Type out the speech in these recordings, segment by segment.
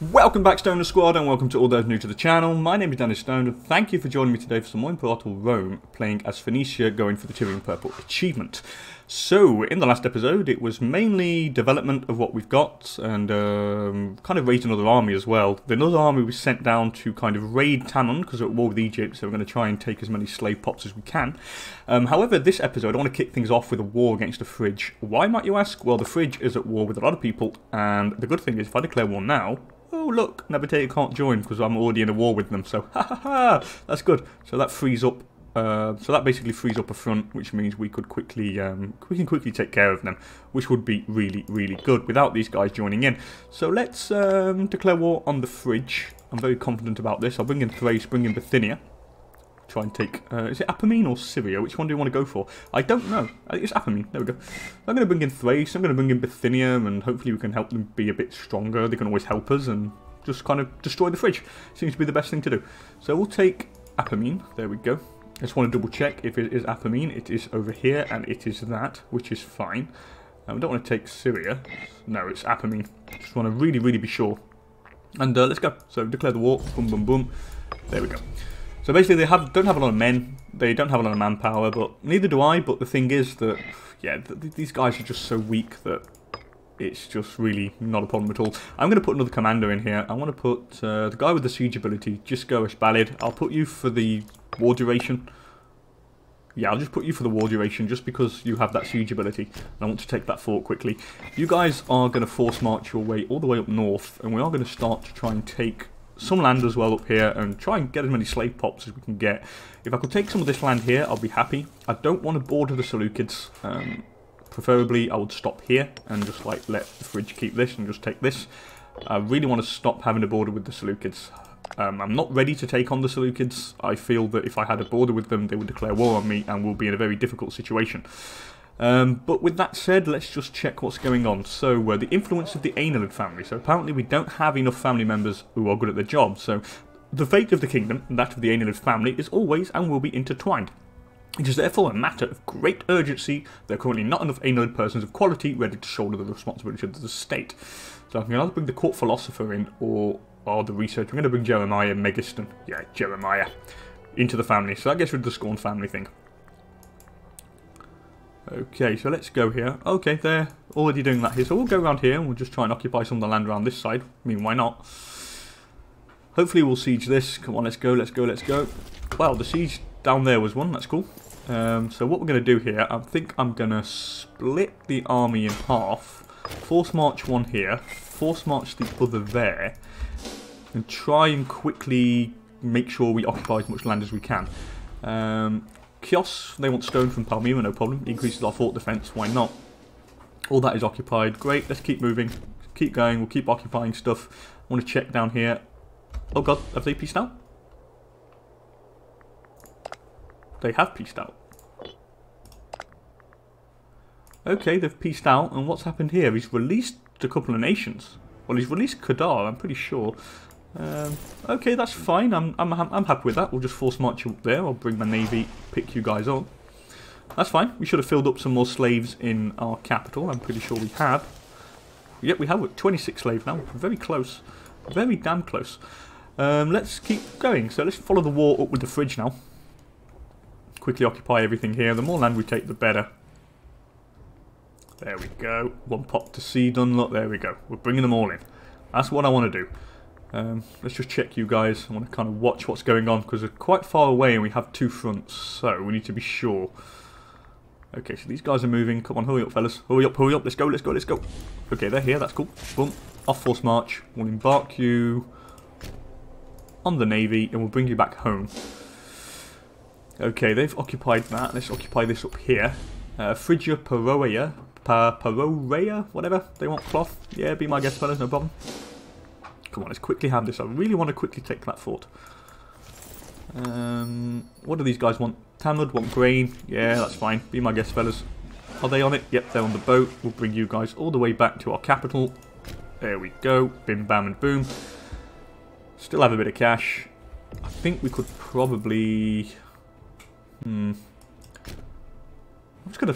Welcome back, Stoner Squad, and welcome to all those new to the channel. My name is Danny Stone, and thank you for joining me today for some more Imperator Rome, playing as Phoenicia, going for the Tyrian Purple achievement. So, in the last episode, it was mainly development of what we've got, and kind of raid another army as well. Another army was sent down to kind of raid Tanun, because we're at war with Egypt, so we're going to try and take as many slave pops as we can. However, this episode, I want to kick things off with a war against the Phrygia. Why, might you ask? Well, the Phrygia is at war with a lot of people, and the good thing is, if I declare war now... Oh look, Nabatea can't join because I'm already in a war with them, so ha ha ha, that's good. So that frees up, so that basically frees up a front, which means we could quickly, we can quickly take care of them, which would be really, really good without these guys joining in. So let's declare war on the Phrygia. I'm very confident about this. I'll bring in Thrace, bring in Bithynia. Try and take, is it Apamine or Syria? Which one do you want to go for? I don't know. It's Apamine. There we go. I'm going to bring in Thrace. I'm going to bring in Bithynia, and hopefully we can help them be a bit stronger. They can always help us and just kind of destroy the Phrygia. Seems to be the best thing to do. So we'll take Apamine. There we go. I just want to double check if it is Apamine. It is over here, and it is that, which is fine. And we don't want to take Syria. No, it's Apamine. Just want to really, really be sure. And let's go. So declare the war. Boom, boom, boom. There we go. So basically they don't have a lot of men, they don't have a lot of manpower, but neither do I, but the thing is that, yeah, these guys are just so weak that it's just really not a problem at all. I'm going to put another commander in here. I want to put the guy with the siege ability, just go Eshballid. I'll put you for the war duration. Yeah, I'll just put you for the war duration just because you have that siege ability, and I want to take that fort quickly. You guys are going to force march your way all the way up north, and we are going to start to try and take some land as well up here and try and get as many slave pops as we can get. If I could take some of this land here, I'll be happy. I don't want to border the Seleucids. Preferably, I would stop here and just like let the Phrygia keep this and just take this. I really want to stop having a border with the Seleucids. I'm not ready to take on the Seleucids. I feel that if I had a border with them, they would declare war on me and we'll be in a very difficult situation. But with that said, let's just check what's going on. So, the influence of the Ainelid family. So apparently we don't have enough family members who are good at their job. So the fate of the kingdom, and that of the Ainelid family, is always and will be intertwined. It is therefore a matter of great urgency. There are currently not enough Ainelid persons of quality ready to shoulder the responsibility of the state. So I'm going to either bring the court philosopher in or the researcher. I'm going to bring Jeremiah Megiston. Yeah, Jeremiah. Into the family. So that gets rid of the scorned family thing. Okay, so let's go here. Okay, they're already doing that here. So we'll go around here and we'll just try and occupy some of the land around this side. I mean, why not? Hopefully we'll siege this. Come on, let's go, let's go, let's go. Well, the siege down there was one. That's cool. So what we're going to do here, I think I'm going to split the army in half. Force march one here. Force march the other there. And try and quickly make sure we occupy as much land as we can. Kios, they want stone from Palmyra, no problem. It increases our fort defense, why not? All that is occupied. Great, let's keep moving. Keep going, we'll keep occupying stuff. I want to check down here. Oh god, have they peaced out? They have peaced out. Okay, they've peaced out, and what's happened here? He's released a couple of nations. Well, he's released Qadar, I'm pretty sure. Okay, that's fine. I'm happy with that. We'll just force march you up there. I'll bring my navy, pick you guys up. That's fine. We should have filled up some more slaves in our capital. I'm pretty sure we have. Yep, we have 26 slaves now. Very close. Very damn close. Let's keep going. So let's follow the war up with the Phrygia now. Quickly occupy everything here. The more land we take, the better. There we go. One pop to Sidon. Look, there we go. We're bringing them all in. That's what I want to do. Let's just check you guys. I want to kind of watch what's going on because they're quite far away and we have two fronts, so we need to be sure. Okay, so these guys are moving. Come on, hurry up, fellas. Hurry up, hurry up. Let's go, let's go, let's go. Okay, they're here. That's cool. Boom. Off force march. We'll embark you on the navy and we'll bring you back home. Okay, they've occupied that. Let's occupy this up here. Phrygia, Peroea. Peroea? Whatever. They want cloth. Yeah, be my guest, fellas. No problem. Come on, let's quickly have this. I really want to quickly take that fort. What do these guys want? Tamlud want grain. Yeah, that's fine. Be my guest, fellas. Are they on it? Yep, they're on the boat. We'll bring you guys all the way back to our capital. There we go. Bim, bam, and boom. Still have a bit of cash. I think we could probably... I'm going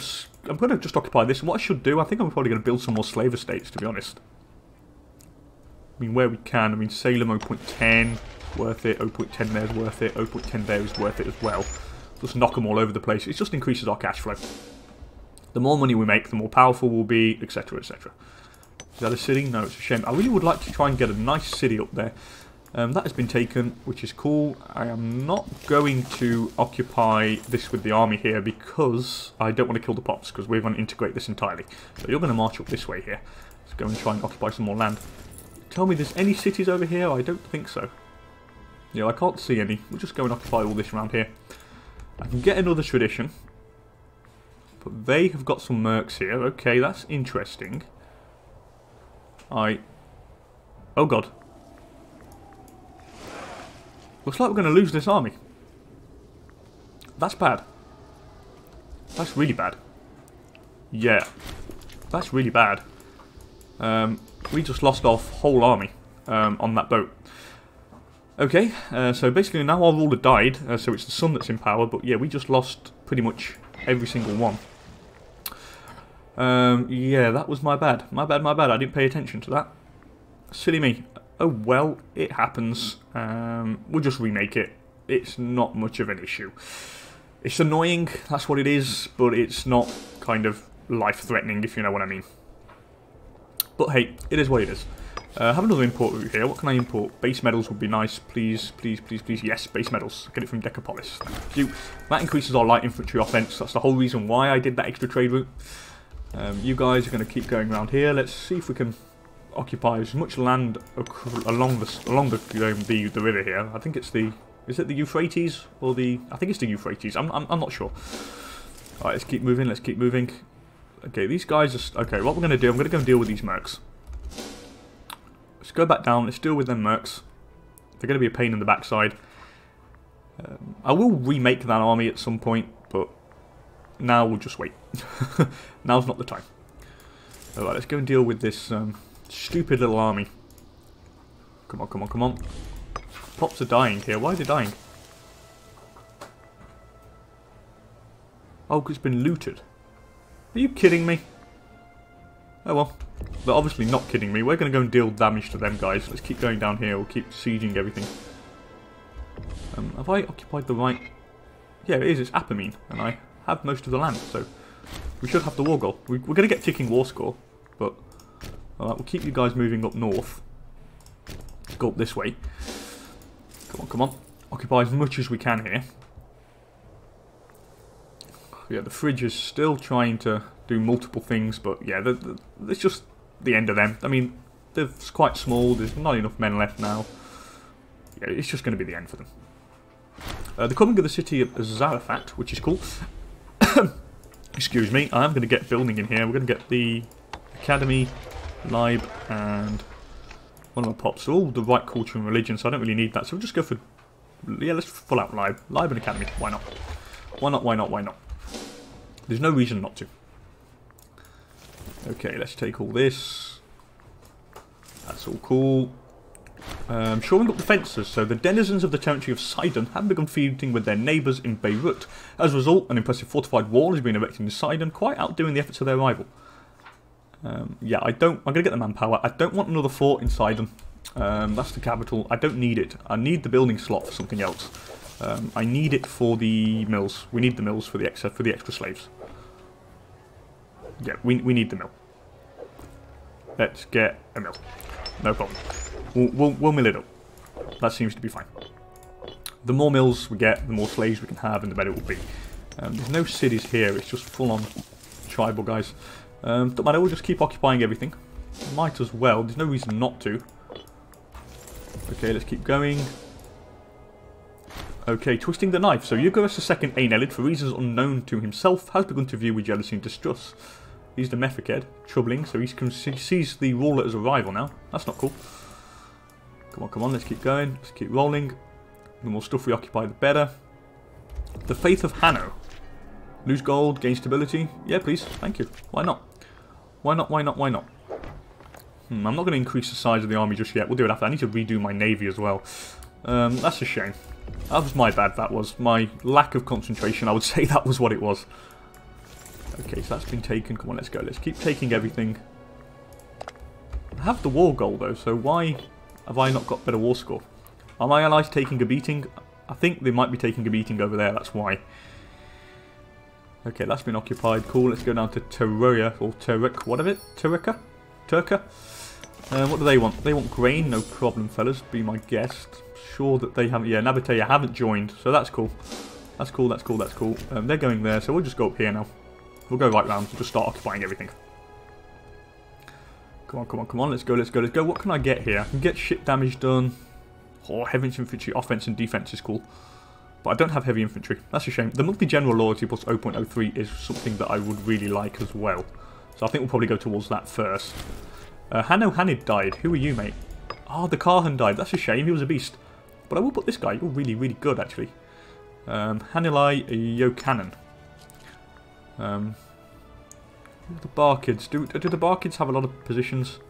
to just occupy this. What I should do, I think I'm probably going to build some more slave estates, to be honest. where we can. Salem 0.10, worth it. 0.10 there is worth it. 0.10 there is worth it as well. Just knock them all over the place. It just increases our cash flow. The more money we make, the more powerful we'll be, etc, etc. Is that a city? No, it's a shame. I really would like to try and get a nice city up there. That has been taken, which is cool. I am not going to occupy this with the army here because I don't want to kill the pops, because we're going to integrate this entirely. So you're going to march up this way here. Let's go and try and occupy some more land. Tell me there's any cities over here? I don't think so. Yeah, I can't see any. We'll just go and occupy all this around here. I can get another tradition. But they have got some mercs here. Okay, that's interesting. Oh god. Looks like we're going to lose this army. That's bad. That's really bad. Yeah. That's really bad. We just lost our whole army on that boat. Okay, so basically now our ruler died, so it's the sun that's in power, but yeah, we just lost pretty much every single one. Yeah, that was my bad. My bad. I didn't pay attention to that. Silly me. Oh well, it happens. We'll just remake it. It's not much of an issue. It's annoying, that's what it is, but it's not kind of life-threatening, if you know what I mean. But hey, it is what it is. Have another import route here. What can I import? Base metals would be nice. Please, please, please, please. Yes, base metals. Get it from Decapolis. Thank you. That increases our light infantry offense. That's the whole reason why I did that extra trade route. You guys are going to keep going around here. Let's see if we can occupy as much land along the river here. I think it's the... Is it the Euphrates? Or the... I think it's the Euphrates. I'm not sure. Alright, let's keep moving. Let's keep moving. Okay, these guys are... Okay, what we're going to do... I'm going to go and deal with these mercs. Let's go back down, let's deal with them mercs. They're going to be a pain in the backside. I will remake that army at some point, but now we'll just wait. Now's not the time. Alright, let's go and deal with this stupid little army. Come on, come on, come on. Pops are dying here. Why are they dying? Oh, because it's been looted. Are you kidding me? Oh well. They're obviously not kidding me. We're going to go and deal damage to them, guys. Let's keep going down here. We'll keep sieging everything. Have I occupied the right... Yeah, it is. It's Apamine. And I have most of the land, so... We should have the war goal. We're going to get ticking war score, but... Alright, we'll keep you guys moving up north. Let's go up this way. Come on, come on. Occupy as much as we can here. Yeah, the Phrygia is still trying to do multiple things, but yeah, it's just... the end of them. I mean, they're quite small. There's not enough men left now. Yeah, it's just going to be the end for them. The coming of the city of Zarafat, which is cool. Excuse me. I'm going to get building in here. We're going to get the academy, lib, and one of my pops. They're all the right culture and religion, so I don't really need that. So we'll just go for... Yeah, let's full out lib. Lib and academy. Why not? Why not? Why not? Why not? There's no reason not to. Okay, let's take all this. That's all cool. Shoring up the fences. So the denizens of the territory of Sidon have begun feuding with their neighbours in Beirut. As a result, an impressive fortified wall has been erected in Sidon, quite outdoing the efforts of their rival. Yeah, I'm going to get the manpower. I don't want another fort in Sidon. That's the capital. I don't need it. I need the building slot for something else. I need it for the mills. We need the mills for the extra slaves. Yeah, we need the mill. Let's get a mill. No problem. We'll mill it up. That seems to be fine. The more mills we get, the more slaves we can have, and the better it will be. There's no cities here. It's just full-on tribal guys. Don't matter. We'll just keep occupying everything. Might as well. There's no reason not to. Okay, let's keep going. Okay, twisting the knife. So Eucerus II Ainelid, for reasons unknown to himself, has begun to view with jealousy and distrust. He's the Mephitid, troubling, so he sees the ruler as a rival now. That's not cool. Come on, come on, let's keep going. Let's keep rolling. The more stuff we occupy, the better. The faith of Hanno. Lose gold, gain stability. Yeah, please. Thank you. Why not? Why not, why not, why not? I'm not going to increase the size of the army just yet. We'll do it after. I need to redo my navy as well. That's a shame. That was my bad, that was. My lack of concentration, I would say that was what it was. Okay, so that's been taken. Come on, let's go. Let's keep taking everything. have the war goal though, so why have I not got better war score? Are my allies taking a beating? I think they might be taking a beating over there, that's why. Okay, that's been occupied. Cool, let's go down to Teruya, or Turek, what of it? Tureka? Turka? What do they want? They want grain, no problem, fellas, be my guest. Sure that they haven't, yeah, Nabatea haven't joined, so that's cool. That's cool, that's cool, that's cool. They're going there, so we'll just go up here now. We'll go right round, so just start occupying everything. Come on, come on, come on, let's go, let's go, let's go. What can I get here? I can get ship damage done. Oh, heavy infantry, offense and defense is cool. But I don't have heavy infantry. That's a shame. The monthly general loyalty plus 0.03 is something that I would really like as well. So I think we'll probably go towards that first. Hanno Hanid died. Who are you, mate? Oh, the Karhan died. That's a shame. He was a beast. But I will put this guy. You're really, really good, actually. Hanilai Yokanan. The Bar Kids. Do the Bar Kids have a lot of positions?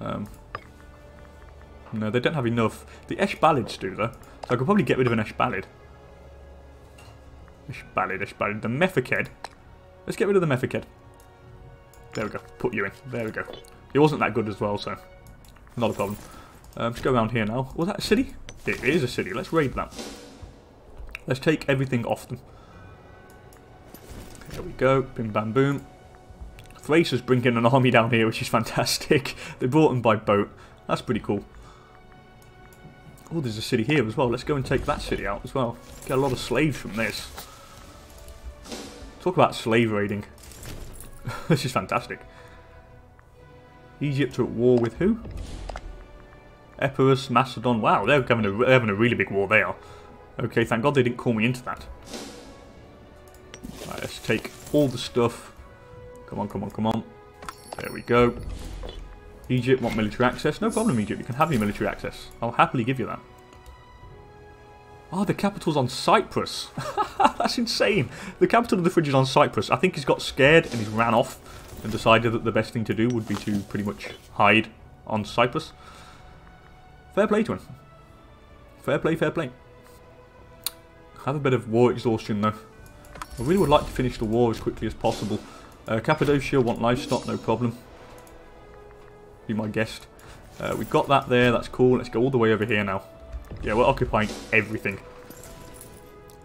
No, they don't have enough. The Eshballids do, though. So I could probably get rid of an Eshballid. Eshballid, Eshballid. The Mephitid. Let's get rid of the Mephitid. There we go. Put you in. There we go. It wasn't that good as well, so not a problem. Just go around here now. Was that a city? It is a city. Let's raid that. Let's take everything off them. There we go. Bim bam boom. Thrace is bringing an army down here, which is fantastic. They brought them by boat. That's pretty cool. Oh, there's a city here as well. Let's go and take that city out as well. Get a lot of slaves from this. Talk about slave raiding. This is fantastic. Egypt are at war with who? Epirus, Macedon. Wow, they're having a really big war, they are. Okay, thank God they didn't call me into that. Right, let's take all the stuff. Come on, come on, come on. There we go. Egypt want military access. No problem, Egypt. You can have your military access. I'll happily give you that. Oh, the capital's on Cyprus. That's insane. The capital of the Phrygia is on Cyprus. I think he's got scared and he's ran off and decided that the best thing to do would be to pretty much hide on Cyprus. Fair play to him. Fair play, fair play. Have a bit of war exhaustion, though. I really would like to finish the war as quickly as possible. Cappadocia want livestock, no problem. Be my guest. We got that there, that's cool. Let's go all the way over here now. Yeah, we're occupying everything.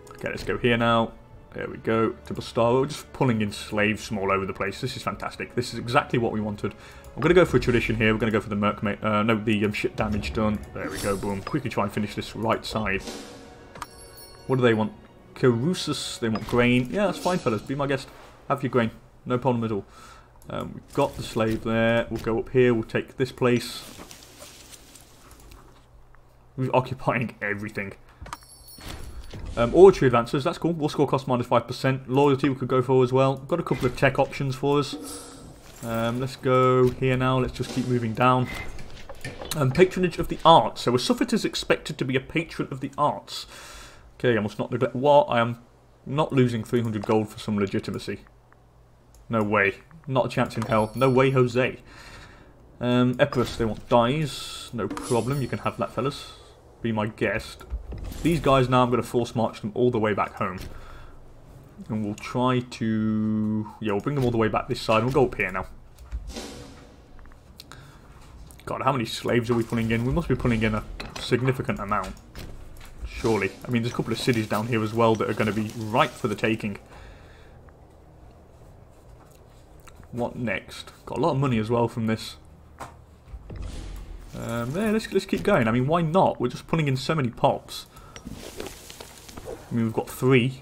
Okay, let's go here now. There we go. To Bastara. We're just pulling in slaves from all over the place. This is fantastic. This is exactly what we wanted. I'm going to go for a tradition here. We're going to go for the merc... no, the ship damage done. There we go. Boom. Quickly try and finish this right side. What do they want? Carusus. They want grain. Yeah, that's fine, fellas. Be my guest. Have your grain. No problem at all. We've got the slave there. We'll go up here. We'll take this place. We're occupying everything. Oratory advances, that's cool. War score cost minus 5%. Loyalty we could go for as well. Got a couple of tech options for us. Let's go here now. Let's just keep moving down. Patronage of the arts. So a suffet is expected to be a patron of the arts. Okay, I must not neglect. What? I am not losing 300 gold for some legitimacy. No way. Not a chance in hell. No way, Jose. Epirus, they want dyes. No problem. You can have that, fellas. Be my guest. These guys now, I'm going to force march them all the way back home. And we'll try to... yeah, we'll bring them all the way back this side. We'll go up here now. God, how many slaves are we pulling in? We must be pulling in a significant amount. Surely. I mean, there's a couple of cities down here as well that are going to be ripe for the taking. What next? Got a lot of money as well from this. Yeah, let's keep going. I mean, why not? We're just pulling in so many pops. I mean, we've got 3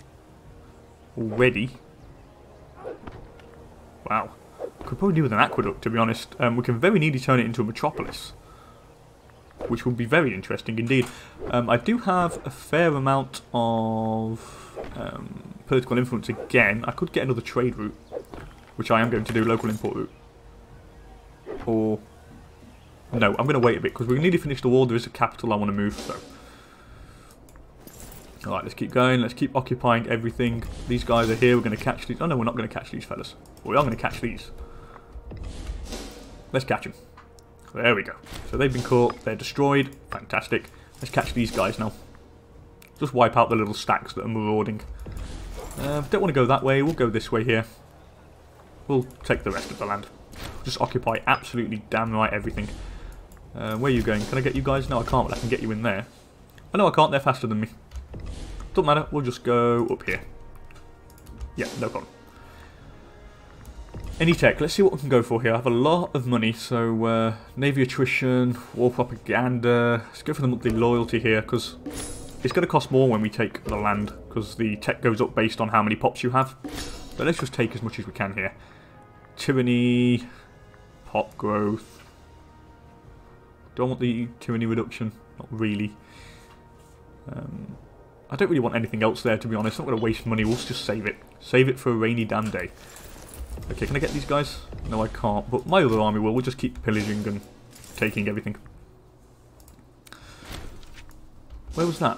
already. Wow. Could probably do with an aqueduct, to be honest. We can very nearly turn it into a metropolis, which would be very interesting indeed. I do have a fair amount of political influence again. I could get another trade route, which I am going to do, local import route. Or... no, I'm going to wait a bit, because we need to finish the war. There is a capital I want to move, so... alright, let's keep going. Let's keep occupying everything. These guys are here. We're going to catch these... oh, no, we're not going to catch these fellas. We are going to catch these. Let's catch them. There we go. So they've been caught. They're destroyed. Fantastic. Let's catch these guys now. Just wipe out the little stacks that are marauding. Don't want to go that way. We'll go this way here. We'll take the rest of the land. Just occupy absolutely damn right everything. Where are you going? Can I get you guys? No, I can't, but I can get you in there. I know I can't, they're faster than me. Doesn't matter, we'll just go up here. Yeah, no problem. Any tech, let's see what we can go for here. I have a lot of money, so Navy attrition, war propaganda. Let's go for the monthly loyalty here, because it's going to cost more when we take the land, because the tech goes up based on how many pops you have. But let's just take as much as we can here. Tyranny, pop growth. Do I want the tyranny reduction? Not really. I don't really want anything else there, to be honest. I'm not going to waste money. We'll just save it. Save it for a rainy damn day. Okay, can I get these guys? No, I can't. But my other army will. We'll just keep pillaging and taking everything. Where was that?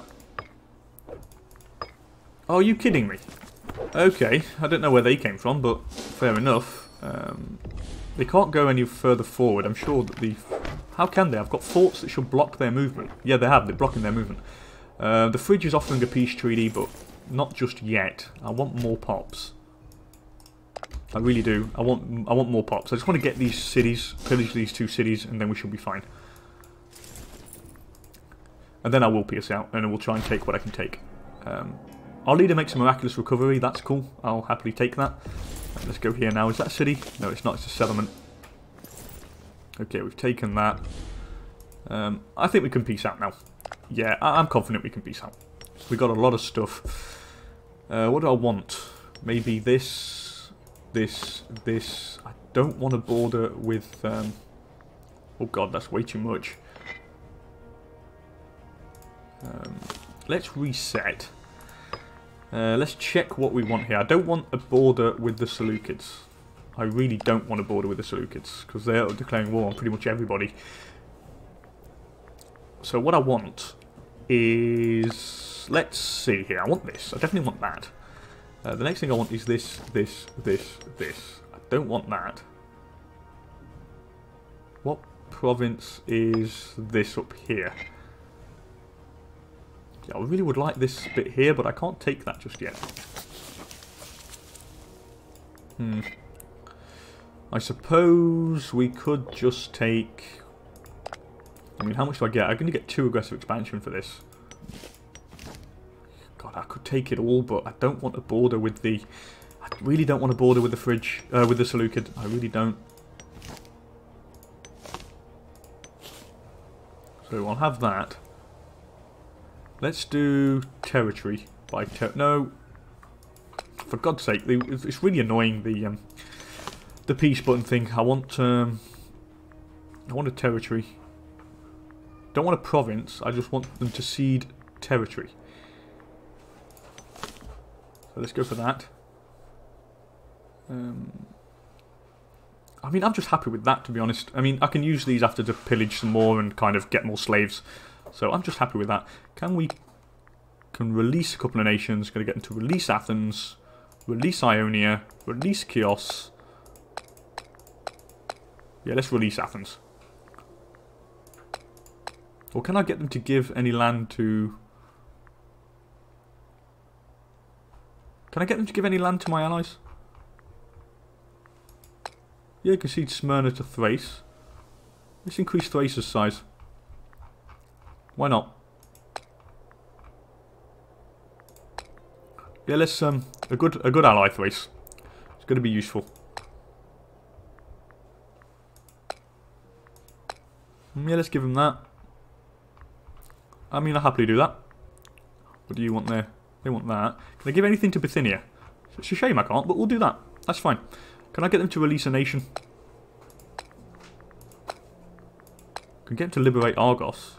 Oh, are you kidding me? Okay, I don't know where they came from, but fair enough. They can't go any further forward. I'm sure that the... How can they? I've got forts that should block their movement. Yeah, they have. They're blocking their movement. The Phrygia is offering a peace treaty, but not just yet. I want more pops. I really do. I want more pops. I just want to get these cities, pillage these two cities, and then we should be fine. And then I will pierce out, and I will try and take what I can take. Our leader makes a miraculous recovery. That's cool. I'll happily take that. Right, let's go here now. Is that a city? No, it's not. It's a settlement. Okay, we've taken that. I think we can peace out now. Yeah, I'm confident we can peace out. We got a lot of stuff. What do I want? Maybe this, this, this. I don't want a border with... oh god, that's way too much. Let's reset. Let's check what we want here. I don't want a border with the Seleucids. I really don't want a border with the Seleucids, because they're declaring war on pretty much everybody. So what I want is, let's see here, I want this, I definitely want that. The next thing I want is this, this, this, this. I don't want that. What province is this up here? Yeah, I really would like this bit here, but I can't take that just yet. I suppose we could just take... I mean, how much do I get? I'm going to get 2 aggressive expansion for this. God, I could take it all, but I don't want a border with the... I really don't want a border with the with the Seleucid. I really don't. So I'll have that. Let's do territory by no. For God's sake, it's really annoying, the peace button thing. I want a territory. Don't want a province, I just want them to cede territory. So let's go for that. I mean, I'm just happy with that, to be honest. I mean, I can use these after to pillage some more and kind of get more slaves. So I'm just happy with that. Can we... can release a couple of nations. Going to get them to release Athens, release Ionia, release Chios. Yeah, let's release Athens. Or can I get them to give any land to... Can I get them to give any land to my allies? Yeah, concede Smyrna to Thrace. Let's increase Thrace's size. Why not? Yeah, let's a good ally Thrace. It's going to be useful. Yeah, let's give him that. I mean, I'll happily do that. What do you want there? They want that. Can I give anything to Bithynia? It's a shame I can't, but we'll do that. That's fine. Can I get them to release a nation? Can get them to liberate Argos.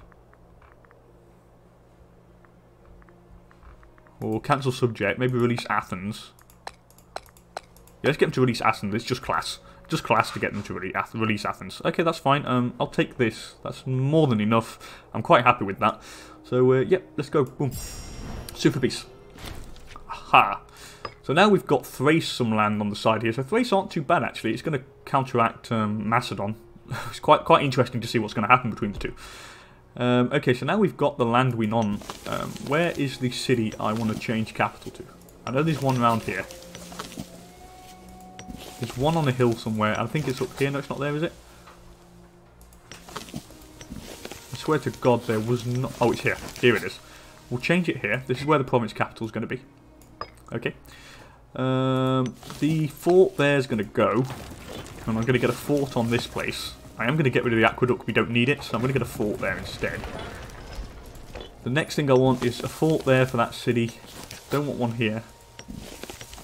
Or cancel subject. Maybe release Athens. Yeah, let's get them to release Athens. It's just class. Just class to get them to release Athens. Okay, that's fine. I'll take this. That's more than enough. I'm quite happy with that. So, yep, let's go. Boom. Super peace. Aha. So now we've got Thrace some land on the side here. So Thrace aren't too bad, actually. It's going to counteract Macedon. It's quite interesting to see what's going to happen between the two. Okay, so now we've got the land we won. Where is the city I want to change capital to? I know there's one round here. There's one on a hill somewhere. I think it's up here. No, it's not there, is it? I swear to God there was not... Oh, it's here. Here it is. We'll change it here. This is where the province capital is going to be. Okay. The fort there is going to go. And I'm going to get a fort on this place. I am going to get rid of the aqueduct. We don't need it. So I'm going to get a fort there instead. The next thing I want is a fort there for that city. Don't want one here.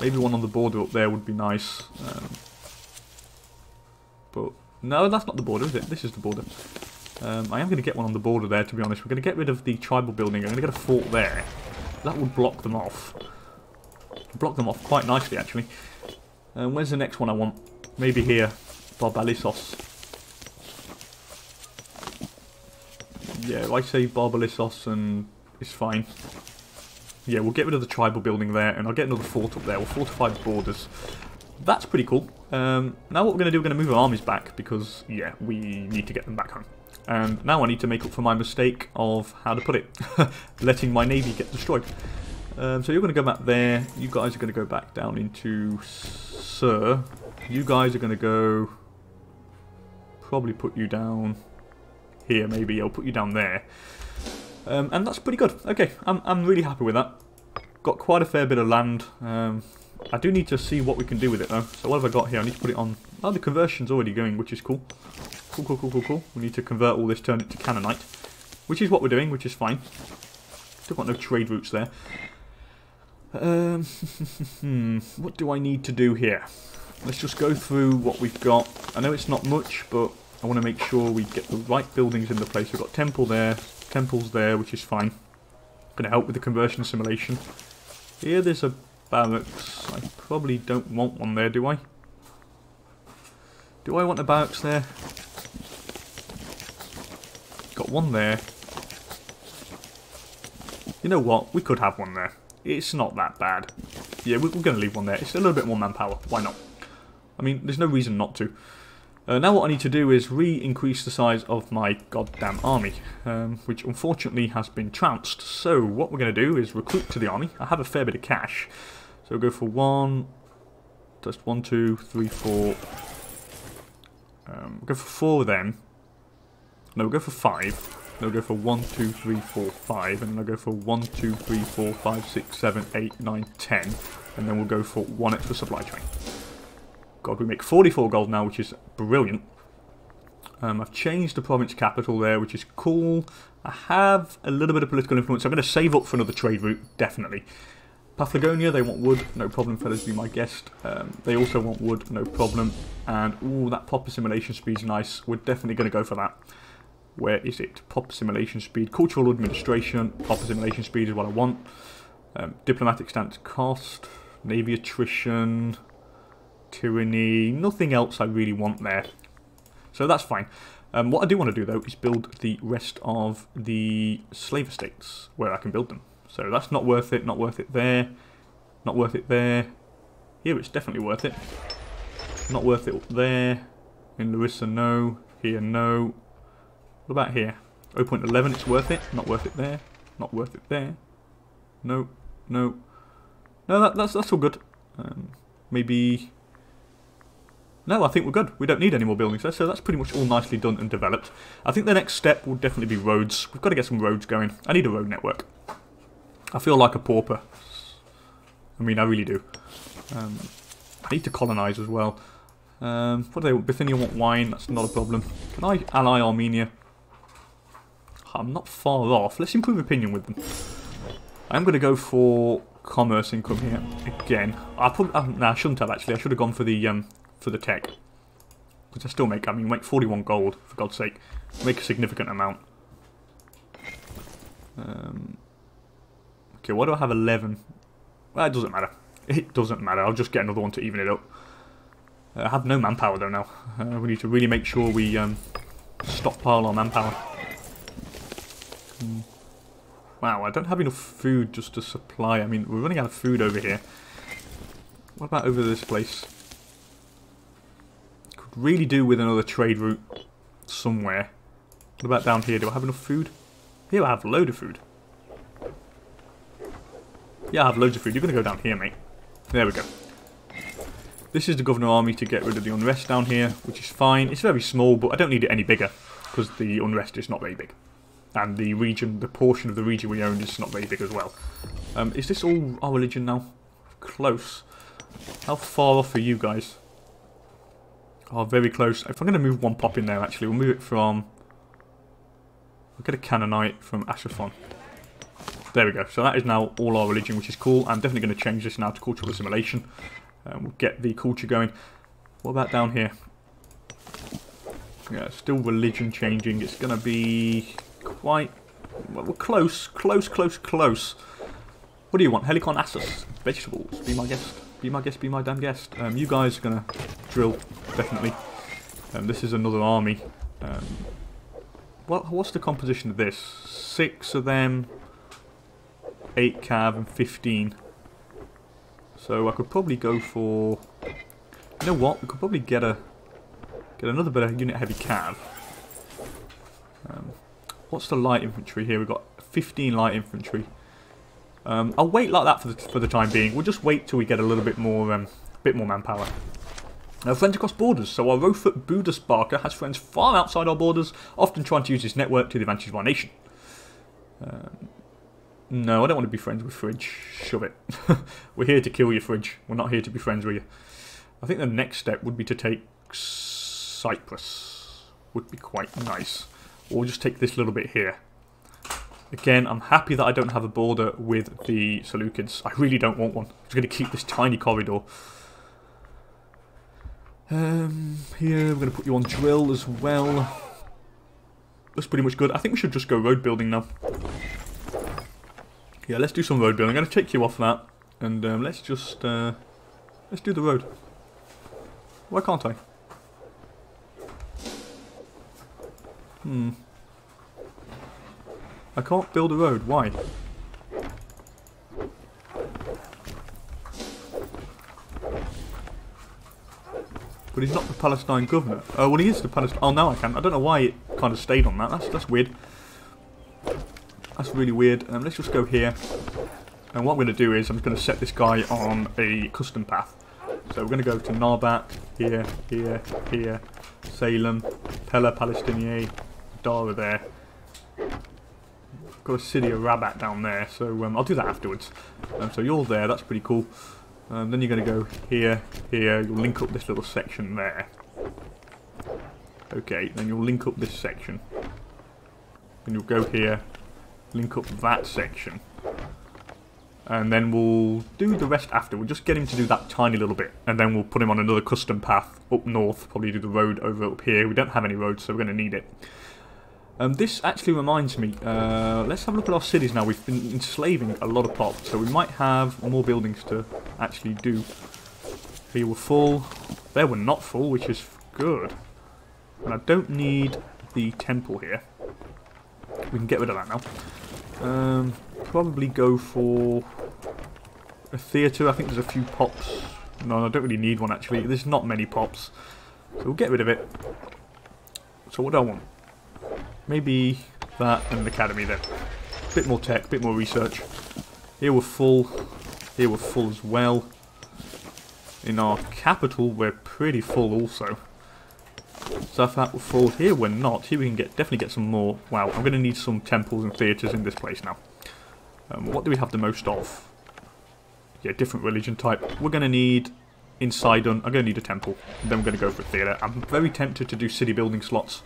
Maybe one on the border up there would be nice. But no, that's not the border, is it? This is the border. I am going to get one on the border there, to be honest. We're going to get rid of the tribal building. I'm going to get a fort there. That would block them off. Block them off quite nicely, actually. Where's the next one I want? Maybe here. Barbalisos. Yeah, I say Barbalisos and it's fine. Yeah, we'll get rid of the tribal building there, and I'll get another fort up there. We'll fortify the borders. That's pretty cool. Now what we're going to do, we're going to move our armies back, because, yeah, we need to get them back home. And now I need to make up for my mistake of, how to put it, letting my navy get destroyed. So you're going to go back there. You guys are going to go back down into Sir. You guys are going to go... Probably put you down here, maybe. I'll put you down there. And that's pretty good. Okay, I'm really happy with that. Got quite a fair bit of land. I do need to see what we can do with it, though. So what have I got here? I need to put it on... Oh, the conversion's already going, which is cool. Cool. We need to convert all this, turn it to Canaanite. Which is what we're doing, which is fine. Still got no trade routes there. What do I need to do here? Let's just go through what we've got. I know it's not much, but I want to make sure we get the right buildings in the place. We've got temple there, temples there, which is fine. Going to help with the conversion assimilation. Here there's a barracks. I probably don't want one there, do I? Do I want a barracks there? Got one there. You know what? We could have one there. It's not that bad. Yeah, we're going to leave one there. It's a little bit more manpower. Why not? I mean, there's no reason not to. Now what I need to do is re-increase the size of my goddamn army, which unfortunately has been trounced. So what we're going to do is recruit to the army. I have a fair bit of cash. So go for one, just 1, 2, 3, 4. We'll go for 4 then. No, we'll go for 5. Then we'll go for 1, 2, 3, 4, 5. And then I'll go for 1, 2, 3, 4, 5, 6, 7, 8, 9, 10. And then we'll go for 1 extra supply train. God, we make 44 gold now, which is brilliant. I've changed the province capital there, which is cool. I have a little bit of political influence. I'm going to save up for another trade route, definitely. Paphlagonia, they want wood. No problem, fellas, be my guest. They also want wood. No problem. And, ooh, that pop assimilation speed's nice. We're definitely going to go for that. Where is it? Pop assimilation speed. Cultural administration. Pop assimilation speed is what I want. Diplomatic stance cost. Navy attrition. Tyranny. Nothing else I really want there. So that's fine. What I do want to do, though, is build the rest of the slave estates where I can build them. So that's not worth it, not worth it there, not worth it there. Here it's definitely worth it. Not worth it up there. In Larissa, no. Here, no. What about here? 0.11, it's worth it. Not worth it there. Not worth it there. No, no. No, that's all good. Maybe... No, I think we're good. We don't need any more buildings there, so that's pretty much all nicely done and developed. I think the next step will definitely be roads. We've got to get some roads going. I need a road network. I feel like a pauper. I mean, I really do. I need to colonise as well. What do they want? Bithynia want wine. That's not a problem. Can I ally Armenia? I'm not far off. Let's improve opinion with them. I'm going to go for commerce income here again. I shouldn't have, actually. I should have gone for the tech. Because I still make, I mean, make 41 gold, for God's sake. Make a significant amount. Okay, why do I have 11? Well, it doesn't matter. It doesn't matter. I'll just get another one to even it up. I have no manpower, though, now. We need to really make sure we stockpile our manpower. Wow, I don't have enough food just to supply. I mean, we're running out of food over here. What about over this place? Could really do with another trade route somewhere. What about down here? Do I have enough food? Here I have a load of food. Yeah, I have loads of food. You're going to go down here, mate. There we go. This is the governor army to get rid of the unrest down here, which is fine. It's very small, but I don't need it any bigger because the unrest is not very big. And the region, the portion of the region we owned is not very big as well. Is this all our religion now? Close. How far off are you guys? Oh, very close. If I'm going to move one pop in there, actually, we'll move it from... We'll get a Canaanite from Asaphon. There we go. So that is now all our religion, which is cool. I'm definitely going to change this now to cultural assimilation. We'll get the culture going. What about down here? Yeah, still religion changing. It's going to be quite... Well, we're close. Close, close, close. What do you want? Helicon asses. Vegetables. Be my guest. Be my guest. Be my damn guest. You guys are going to drill, definitely. This is another army. Well, what's the composition of this? 6 of them, 8 cav and 15. So I could probably go for... You know what? We could probably get another bit of unit heavy cav. What's the light infantry here? We've got 15 light infantry. I'll wait like that for the time being. We'll just wait till we get a little bit more manpower. Now, friends across borders. So our Rothut Budas Barker has friends far outside our borders, often trying to use his network to the advantage of our nation. No, I don't want to be friends with Phrygia. Shove it. We're here to kill you, Phrygia. We're not here to be friends with you. I think the next step would be to take Cyprus. Would be quite nice. Or we'll just take this little bit here. Again, I'm happy that I don't have a border with the Seleucids. I really don't want one. I'm just going to keep this tiny corridor. Here, we're going to put you on drill as well. That's pretty much good. I think we should just go road building now. Yeah, let's do some road building. I'm going to take you off that. And let's just... let's do the road. Why can't I? I can't build a road. Why? But he's not the Palestine governor. Oh, well, he is the Palestine... Oh, now I can. I don't know why it kind of stayed on that. That's weird. That's really weird. Let's just go here. And what I'm going to do is I'm just going to set this guy on a custom path. So we're going to go to Narbat, here, here, here, Salem, Pella Palestiniae, Dara there. Got a city of Rabat down there, so I'll do that afterwards. So you're there, that's pretty cool. Then you're going to go here, here, you'll link up this little section there. Okay, then you'll link up this section. Then you'll go here, link up that section. And then we'll do the rest after. We'll just get him to do that tiny little bit. And then we'll put him on another custom path up north, probably do the road over up here. We don't have any roads, so we're going to need it. This actually reminds me, let's have a look at our cities now. We've been enslaving a lot of pop, so we might have more buildings to actually do. Here were full. There were not full, which is good. And I don't need the temple here. We can get rid of that now. Probably go for a theatre. I think there's a few pops. No, I don't really need one, actually. There's not many pops. So we'll get rid of it. So what do I want? Maybe that and an academy then. A bit more tech, a bit more research. Here we're full. Here we're full as well. In our capital we're pretty full also. Zarafat we're full. Here we're not. Here we can definitely get some more. Wow, I'm going to need some temples and theatres in this place now. What do we have the most of? Yeah, different religion type. We're going to need... In Sidon, I'm going to need a temple. And then we're going to go for a theatre. I'm very tempted to do city building slots.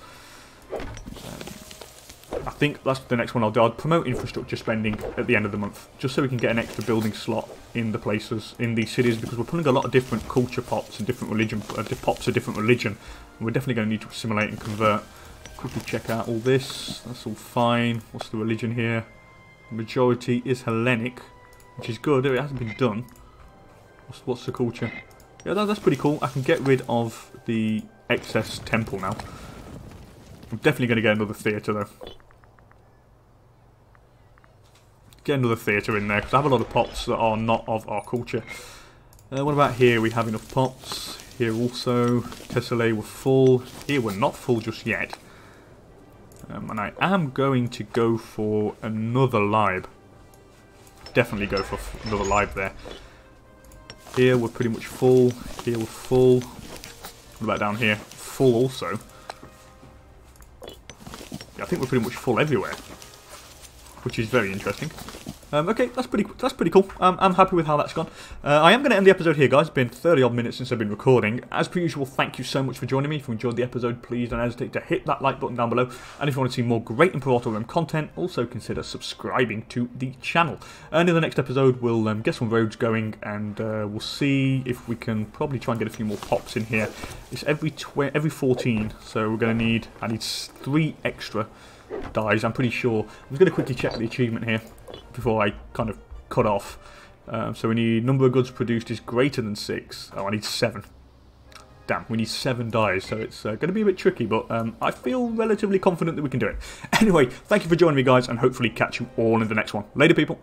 I think that's the next one I'll do. I'll promote infrastructure spending at the end of the month, just so we can get an extra building slot in the places, in these cities, because we're pulling a lot of different culture pops and different religion, pops of different religion. And we're definitely going to need to assimilate and convert. Quickly check out all this. That's all fine. What's the religion here? The majority is Hellenic, which is good. It hasn't been done. What's the culture? Yeah, that's pretty cool. I can get rid of the excess temple now. I'm definitely going to get another theatre, though. Get another theatre in there, because I have a lot of pops that are not of our culture. What about here? We have enough pops. Here also. Tessellé were full. Here we're not full just yet. And I am going to go for another lib. Definitely go for another lib there. Here we're pretty much full. Here we're full. What about down here? Full also. Yeah, I think we're pretty much full everywhere, which is very interesting. Okay, that's pretty cool. I'm happy with how that's gone. I am going to end the episode here, guys. It's been 30-odd minutes since I've been recording. As per usual, thank you so much for joining me. If you enjoyed the episode, please don't hesitate to hit that like button down below. And if you want to see more great Imperator Rome content, also consider subscribing to the channel. And in the next episode, we'll get some roads going, and we'll see if we can probably try and get a few more pops in here. It's every 14, so we're going to need... I need 3 extra dies, I'm pretty sure. I'm just going to quickly check the achievement here before I kind of cut off. So we need number of goods produced is greater than 6. Oh, I need 7. Damn, we need 7 dies, so it's going to be a bit tricky, but I feel relatively confident that we can do it. Anyway, thank you for joining me, guys, and hopefully catch you all in the next one. Later, people.